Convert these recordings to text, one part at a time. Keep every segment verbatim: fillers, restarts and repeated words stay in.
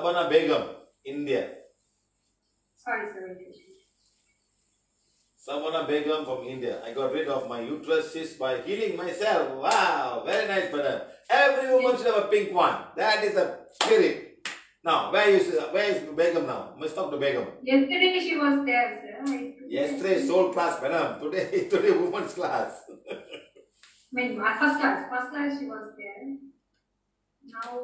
Shabana Begum, India. Sorry, sir. Shabana Begum from India. I got rid of my uterus cyst by healing myself. Wow, very nice, madam. Every woman should have a pink one. That is the spirit. Now, where is where is Begum now? Must talk to Begum. Yesterday she was there, sir. Yesterday soul class, madam. Today, today woman's class. Wait, first class, first class she was there. Now,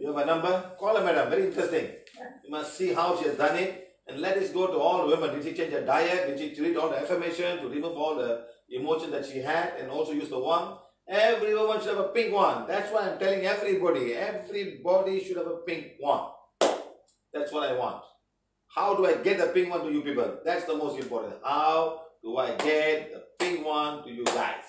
you have a number? Call her, madam. Very interesting. Yeah. You must see how she has done it. And let us go to all women. Did she change her diet? Did she treat all the affirmation to remove all the emotion that she had and also use the one? Every woman should have a pink one. That's why I'm telling everybody. Everybody should have a pink one. That's what I want. How do I get a pink one to you people? That's the most important. How do I get a pink one to you guys?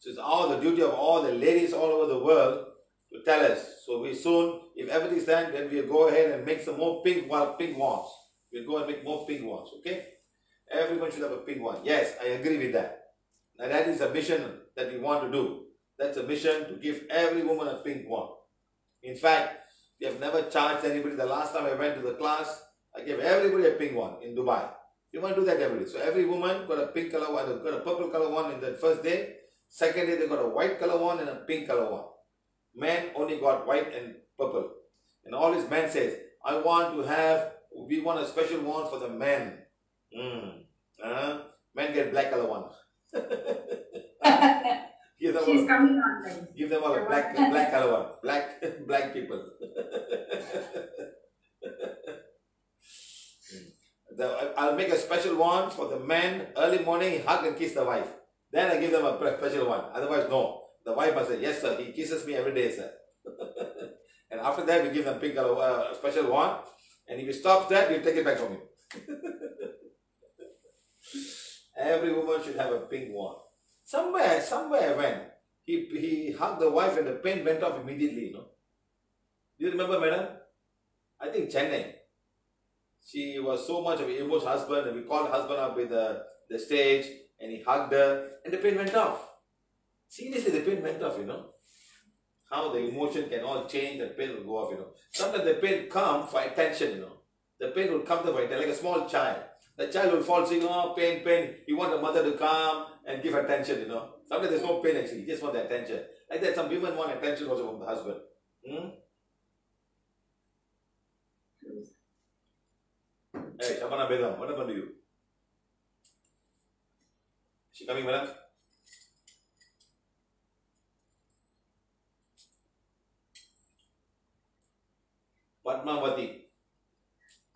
So it's all the duty of all the ladies all over the world to tell us. So we soon, if everything's done, then we'll go ahead and make some more pink, well, pink ones. We'll go and make more pink ones, okay? Everyone should have a pink one. Yes, I agree with that. Now that is a mission that we want to do. That's a mission to give every woman a pink one. In fact, we have never charged anybody. The last time I went to the class, I gave everybody a pink one in Dubai. You want to do that every day. So every woman got a pink color one, got a purple color one in the first day. Second day, they got a white color one and a pink color one. Men only got white and purple. And all this man says, I want to have, we want a special one for the men. Mm. Uh, men get black color one. Give them She's all, coming on. Right? Give them all a black, black color one. Black, black people. the, I'll make a special one for the men. Early morning, hug and kiss the wife. Then I give them a special one. Otherwise, no. The wife must say, yes, sir. He kisses me every day, sir. And after that, we give them pink color, uh, special one. And if he stops that, we take it back from him. Every woman should have a pink one. Somewhere, somewhere when he he hugged the wife and the pain went off immediately. You know. Do you remember, madam? I think Chennai. She was so much of an emotional husband, and we called husband up with the the stage. And he hugged her and the pain went off. Seriously, the pain went off, you know. How the emotion can all change, the pain will go off, you know. Sometimes the pain comes for attention, you know. The pain will come for attention, like a small child. The child will fall saying, oh, pain, pain. You want the mother to come and give attention, you know. Sometimes there's no pain actually, you just want the attention. Like that, some women want attention also from the husband. Hmm? Hey, Shabana Begum, what happened to you? She coming, madam? Padmavati.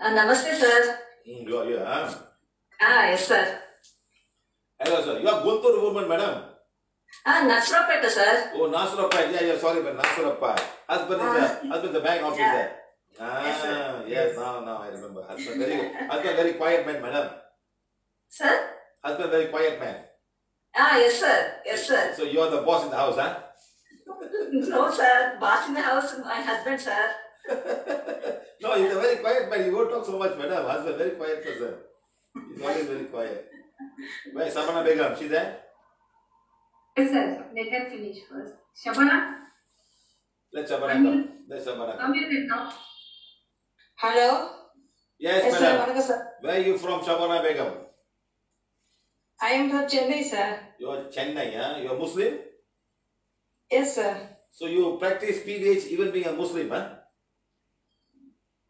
Uh, namaste, sir. Mm, you are here, huh? Ah, yes, sir. Hello, sir. You are Guntur woman, madam. Ah, Nasurappa, sir. Oh, Nasurappa. Yeah, yeah, sorry, but Nasurappa. Husband is there. Ah. Husband, the bank office yeah. there. Ah, yes, sir. Yes, yes. now, now I remember. Husband, very, husband, very quiet man, madam. Sir? Husband, very quiet man. Ah, yes, sir. Yes, sir. So you are the boss in the house, huh? No, sir. Boss in the house, my husband, sir. No, he's a very quiet man. He won't talk so much, madam. Husband, very quiet person. He's always very quiet. Where is Shabana Begum? She there? Yes, sir. Let her finish first. Shabana? Let Shabana I'm come. Let Shabana come. Now. Hello? Yes, yes madam. Sir. Where are you from, Shabana Begum? I am from Chennai, sir. You are Chennai, huh? You are Muslim? Yes, sir. So you practice P V H even being a Muslim, huh?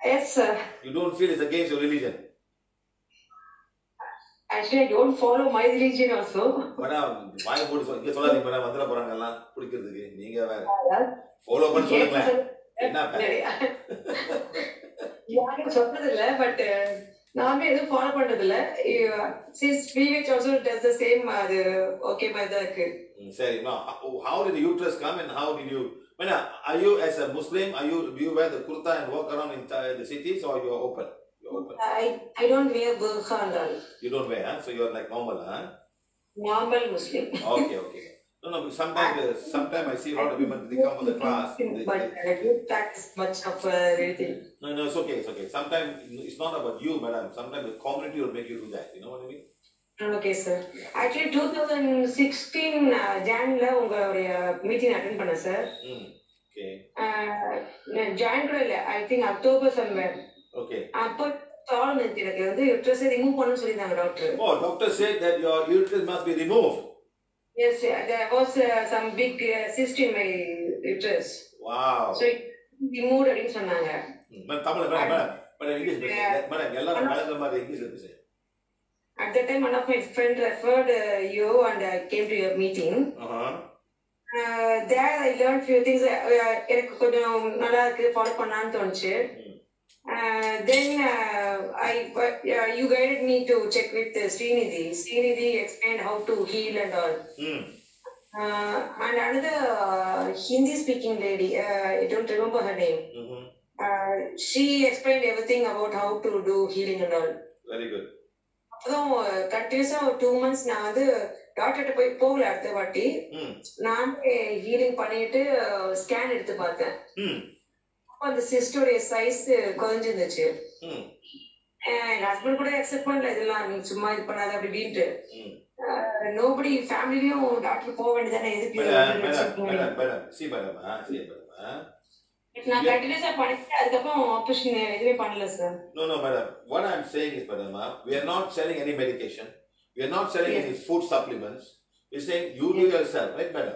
Yes, sir. You don't feel it's against your religion? Actually, I don't follow my religion also. Madam, why would you say that? Madam, Andhra Puranala, put it there. You guys follow what you say. Enough. Yeah, I don't know, but. Uh, Since P V H also does the same, okay, by the. Sorry, no. How did the uterus come and how did you? Are you as a Muslim? Are you do you wear the kurta and walk around in the cities, or you are open? You're open. I I don't wear burqa and all. You don't wear, huh? So you are like normal, huh? Normal Muslim. Okay, okay. No, no. Sometimes, sometimes I see a lot of women. They come for the class. They, but I don't practice much of uh, anything. No, no, it's okay, it's okay. Sometimes it's not about you, madam. Sometimes the community will make you do that. You know what I mean? Okay, sir. Actually, twenty sixteen Jan la unga meeting attend panna, sir. Okay. Uh, January, I think October somewhere. Okay. Oh, doctor said that your uterus must be removed. Yes, there was uh, some big uh, cyst in my uterus. Wow. So it removed. But Tamil, madam, but English, madam, at that time, one of my friends referred uh, you, and I uh, came to your meeting. Uh-huh. Uh, there I learned few things. Uh, then uh, I, uh, you guided me to check with uh, Srinidhi. Srinidhi explained how to heal and all. Mm. Uh, and another uh, Hindi-speaking lady, uh, I don't remember her name. Mm-hmm. uh, she explained everything about how to do healing and all. Very good. So, continuously two months now, the doctor to pay pole at the party. Nam a healing panate scan at the batha. On the sister size, conj in the chair. And husband could accept one like the land, Sumai Panada Bedinter. Nobody, family, doctor Pove and then I better. See, madam, see, madam. If not, that is a punishment. No, no, madam. What I am saying is, madam, we are not selling any medication. We are not selling yes. any food supplements. We are saying you yes. do yourself, right, madam?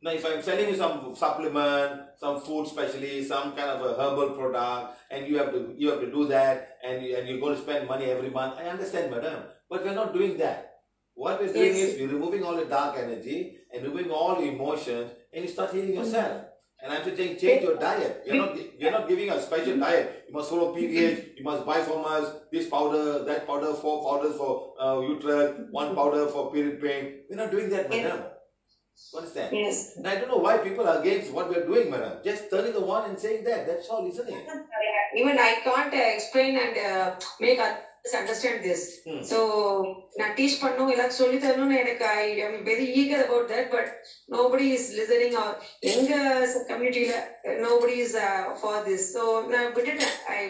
Now, if I am selling you some supplement, some food specially, some kind of a herbal product, and you have to you have to do that, and, you, and you're going to spend money every month, I understand, madam. But we are not doing that. What we are doing yes. is we are removing all the dark energy and removing all the emotions, and you start healing yourself. And I'm saying change your diet. You're not, you're not giving a special diet. You must follow P V H, you must buy from us this powder, that powder, four powders for uh, uterus, one powder for period pain. We're not doing that, madam. Understand? Yes. And I don't know why people are against what we're doing, madam. Just turning the one and saying that. That's all, isn't it? Even I can't uh, explain and uh, make others understand this. Hmm. So, I am very eager about that, but nobody is listening or in the community, nobody is uh, for this. So, I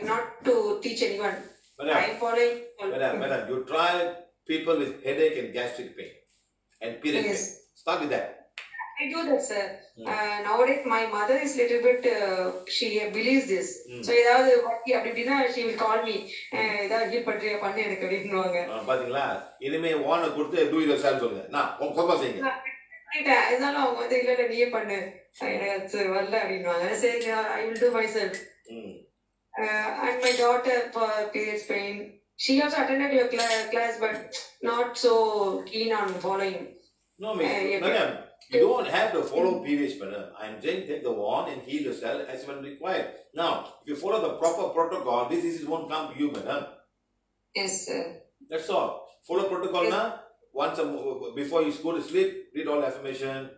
am not to teach anyone. Madam, I am following. Madam, madam, you try people with headache and gastric pain and period yes. pain. Start with that. I do that, sir. Mm. Uh, nowadays, my mother is little bit, uh, she believes this. Mm. So, she will call me. I will do myself. Mm. Uh, and my daughter, for periods pain, she also attended your class, but not so keen on following. No, madam, madam, you don't have to follow P V H, madam. I am saying take the wand and heal yourself as when required. Now, if you follow the proper protocol, this disease won't come to you, madam. Yes, sir. That's all. Follow protocol yes. now. Once a, before you go to sleep, read all affirmation,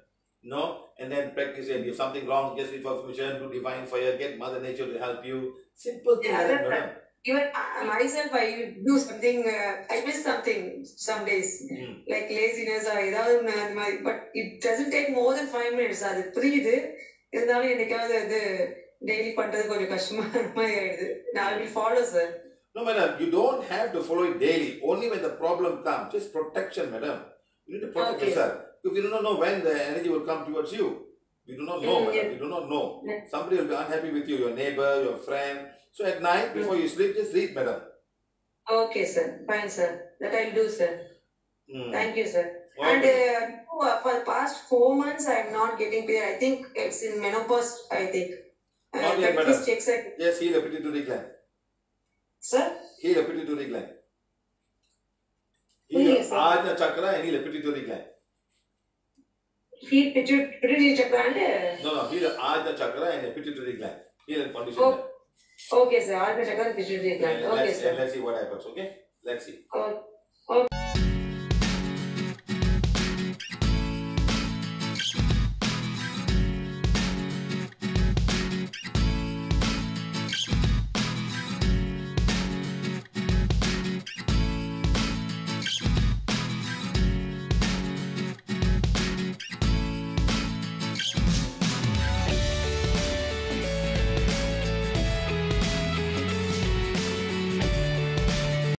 you know, and then practice it. If something wrong, just read for affirmation, do divine fire, get Mother Nature to help you. Simple thing, yeah, madam. madam. Even myself, I do something, uh, I miss something some days, mm. like laziness or whatever, but it doesn't take more than five minutes. I breathe, and now I will follow, sir. No, madam, you don't have to follow it daily, only when the problem comes. Just protection, madam. You need to protect okay. yourself. Because you do not know when the energy will come towards you. You do not know, mm, madam. Yeah. You do not know. Yeah. Somebody will be unhappy with you, your neighbor, your friend. So at night, before you sleep, just read, madam. Okay, sir. Fine, sir. That I'll do, sir. Mm. Thank you, sir. Okay. And uh, for the past four months, I'm not getting period. I think it's in menopause, I think. Not uh, yet, madam. Check, sir. Yes, heal the pituitary gland. Sir? Heal the pituitary gland. Heal yes, the ajna chakra and heal the pituitary gland. Heal pituitary chakra and... No, no. Heal the ajna chakra and the pituitary gland. Heal and condition oh. that. Okay, sir. I'll be checking the pituitary gland. Okay, sir. Let's see what happens. Okay, let's see. Okay. Okay.